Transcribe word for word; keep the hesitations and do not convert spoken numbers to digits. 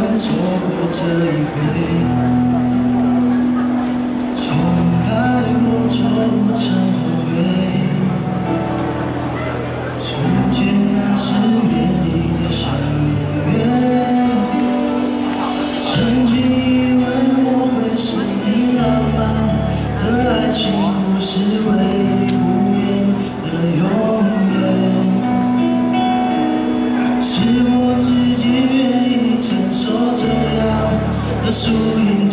敢错过这一杯，从来我就不曾后悔。从前那失眠你的伤悲，曾经以为我会是你浪漫的爱情故事，会不变的永远。 是我自己愿意承受这样的输赢。